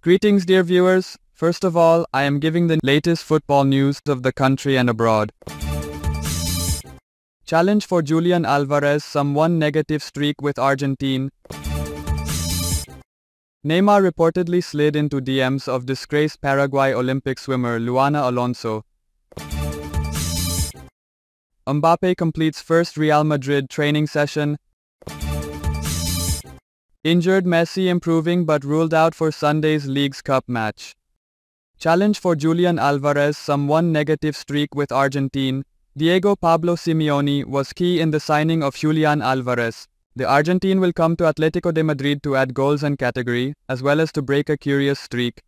Greetings dear viewers, first of all, I am giving the latest football news of the country and abroad. Challenge for Julian Alvarez, some one negative streak with Argentine. Neymar reportedly slid into DMs of disgraced Paraguay Olympic swimmer Luana Alonso. Mbappe completes first Real Madrid training session. Injured Messi improving but ruled out for Sunday's Leagues Cup match. Challenge for Julian Alvarez, some one negative streak with Argentine. Diego Pablo Simeone was key in the signing of Julian Alvarez. The Argentine will come to Atletico de Madrid to add goals and category, as well as to break a curious streak.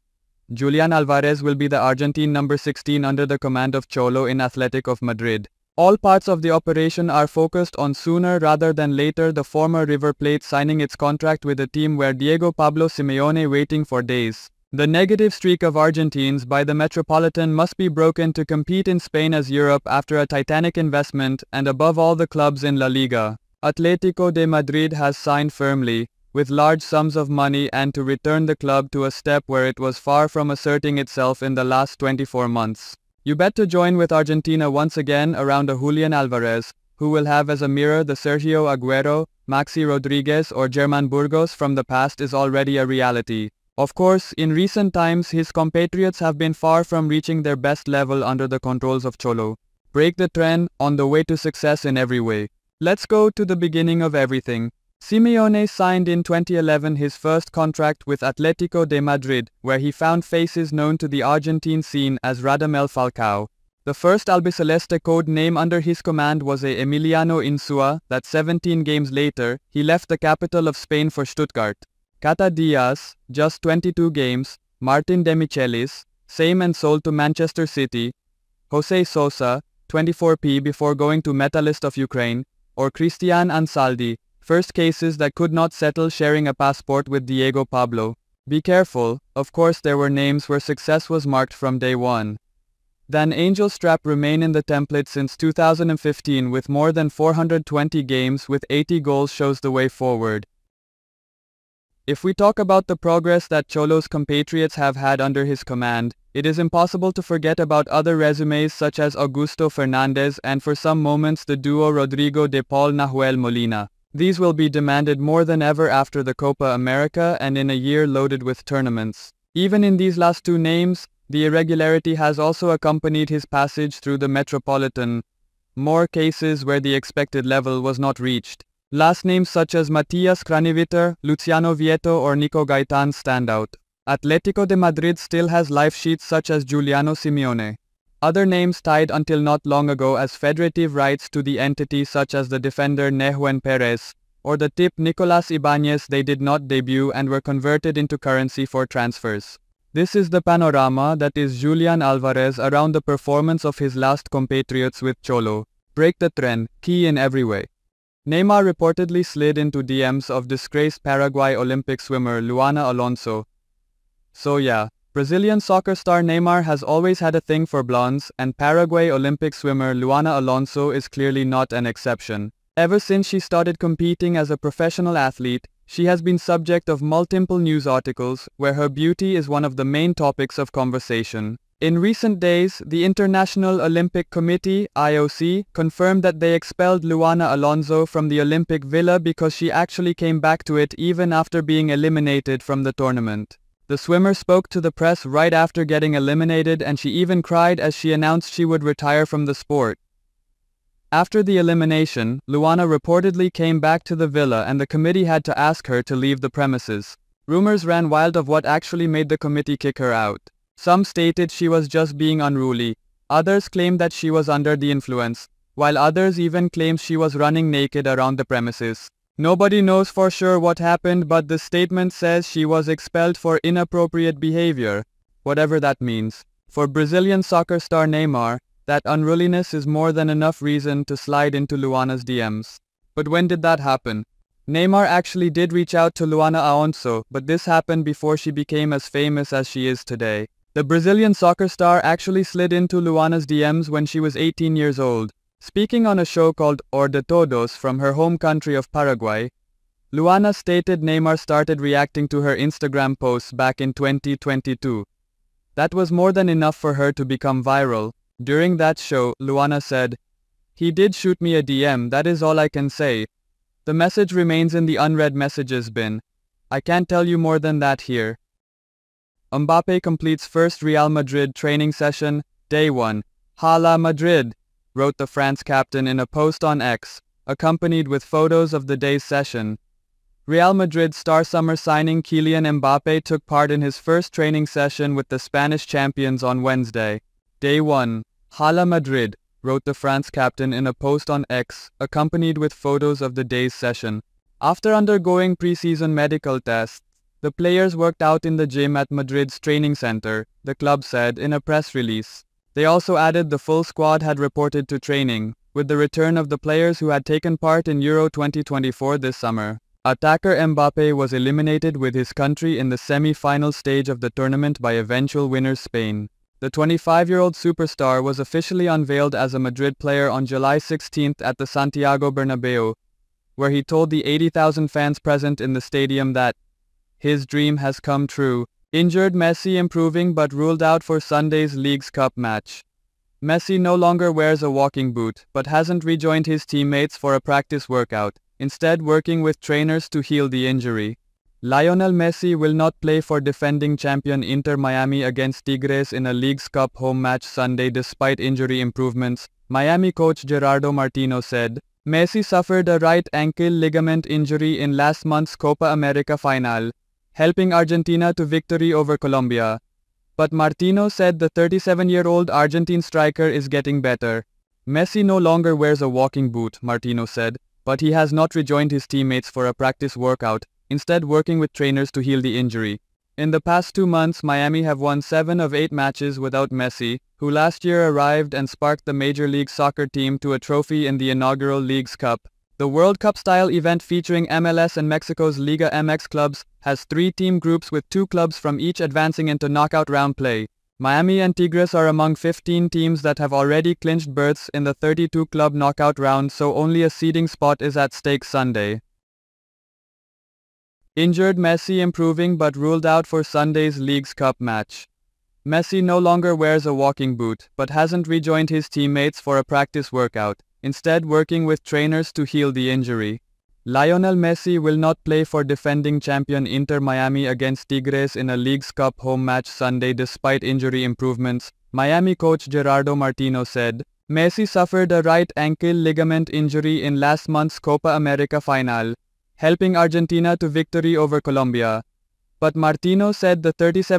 Julian Alvarez will be the Argentine number 16 under the command of Cholo in Athletic of Madrid. All parts of the operation are focused on sooner rather than later the former River Plate signing its contract with a team where Diego Pablo Simeone waiting for days. The negative streak of Argentines by the Metropolitan must be broken to compete in Spain as Europe after a titanic investment and above all the clubs in La Liga. Atletico de Madrid has signed firmly, with large sums of money and to return the club to a step where it was far from asserting itself in the last 24 months. You bet to join with Argentina once again around a Julian Alvarez, who will have as a mirror the Sergio Aguero, Maxi Rodriguez or German Burgos from the past is already a reality. Of course, in recent times his compatriots have been far from reaching their best level under the controls of Cholo. Break the trend, on the way to success in every way. Let's go to the beginning of everything. Simeone signed in 2011 his first contract with Atletico de Madrid, where he found faces known to the Argentine scene as Radamel Falcao. The first Albiceleste code name under his command was a Emiliano Insua, that 17 games later, he left the capital of Spain for Stuttgart. Cata Díaz, just 22 games, Martin Demichelis, same and sold to Manchester City, Jose Sosa, 24p before going to Metalist of Ukraine, or Cristian Ansaldi, first cases that could not settle sharing a passport with Diego Pablo. Be careful, of course there were names where success was marked from day one. Then Angel Strap remain in the template since 2015 with more than 420 games with 80 goals shows the way forward. If we talk about the progress that Cholo's compatriots have had under his command, it is impossible to forget about other resumes such as Augusto Fernandez and for some moments the duo Rodrigo de Paul Nahuel Molina. These will be demanded more than ever after the Copa America and in a year loaded with tournaments. Even in these last two names, the irregularity has also accompanied his passage through the Metropolitan. More cases where the expected level was not reached. Last names such as Matías Kraneviter, Luciano Vietto or Nico Gaitán stand out. Atletico de Madrid still has life sheets such as Giuliano Simeone. Other names tied until not long ago as federative rights to the entity such as the defender Nehuen Perez, or the tip Nicolas Ibáñez they did not debut and were converted into currency for transfers. This is the panorama that is Julian Alvarez around the performance of his last compatriots with Cholo. Break the trend, key in every way. Neymar reportedly slid into DMs of disgraced Paraguay Olympic swimmer Luana Alonso. So yeah. Brazilian soccer star Neymar has always had a thing for blondes, and Paraguay Olympic swimmer Luana Alonso is clearly not an exception. Ever since she started competing as a professional athlete, she has been subject of multiple news articles, where her beauty is one of the main topics of conversation. In recent days, the International Olympic Committee, IOC, confirmed that they expelled Luana Alonso from the Olympic Villa because she actually came back to it even after being eliminated from the tournament. The swimmer spoke to the press right after getting eliminated and she even cried as she announced she would retire from the sport. After the elimination, Luana reportedly came back to the villa and the committee had to ask her to leave the premises. Rumors ran wild of what actually made the committee kick her out. Some stated she was just being unruly, others claimed that she was under the influence, while others even claimed she was running naked around the premises. Nobody knows for sure what happened, but the statement says she was expelled for inappropriate behavior, whatever that means. For Brazilian soccer star Neymar, that unruliness is more than enough reason to slide into Luana's DMs. But when did that happen? Neymar actually did reach out to Luana Alonso, but this happened before she became as famous as she is today. The Brazilian soccer star actually slid into Luana's DMs when she was 18 years old. Speaking on a show called Or de Todos from her home country of Paraguay, Luana stated Neymar started reacting to her Instagram posts back in 2022. That was more than enough for her to become viral. During that show, Luana said, "He did shoot me a DM, that is all I can say. The message remains in the unread messages bin. I can't tell you more than that here." Mbappe completes first Real Madrid training session, day 1. "Hala Madrid," wrote the France captain in a post on X, accompanied with photos of the day's session. Real Madrid star summer signing Kylian Mbappe took part in his first training session with the Spanish champions on Wednesday. "Day 1. Hala Madrid," wrote the France captain in a post on X, accompanied with photos of the day's session. After undergoing pre-season medical tests, the players worked out in the gym at Madrid's training center, the club said in a press release. They also added the full squad had reported to training, with the return of the players who had taken part in Euro 2024 this summer. Attacker Mbappe was eliminated with his country in the semi-final stage of the tournament by eventual winner Spain. The 25-year-old superstar was officially unveiled as a Madrid player on July 16 at the Santiago Bernabeu, where he told the 80,000 fans present in the stadium that his dream has come true. Injured Messi improving but ruled out for Sunday's Leagues Cup match. Messi no longer wears a walking boot, but hasn't rejoined his teammates for a practice workout, instead working with trainers to heal the injury. Lionel Messi will not play for defending champion Inter Miami against Tigres in a Leagues Cup home match Sunday despite injury improvements, Miami coach Gerardo Martino said. Messi suffered a right ankle ligament injury in last month's Copa America final, helping Argentina to victory over Colombia. But Martino said the 37-year-old Argentine striker is getting better. Messi no longer wears a walking boot, Martino said, but he has not rejoined his teammates for a practice workout, instead working with trainers to heal the injury. In the past 2 months, Miami have won 7 of 8 matches without Messi, who last year arrived and sparked the Major League Soccer team to a trophy in the inaugural Leagues Cup. The World Cup-style event featuring MLS and Mexico's Liga MX clubs has 3 team groups with 2 clubs from each advancing into knockout round play. Miami and Tigres are among 15 teams that have already clinched berths in the 32-club knockout round, so only a seeding spot is at stake Sunday. Injured Messi improving but ruled out for Sunday's Leagues Cup match. Messi no longer wears a walking boot, but hasn't rejoined his teammates for a practice workout, instead working with trainers to heal the injury. Lionel Messi will not play for defending champion Inter Miami against Tigres in a Leagues Cup home match Sunday despite injury improvements, Miami coach Gerardo Martino said. Messi suffered a right ankle ligament injury in last month's Copa America final, helping Argentina to victory over Colombia. But Martino said the 37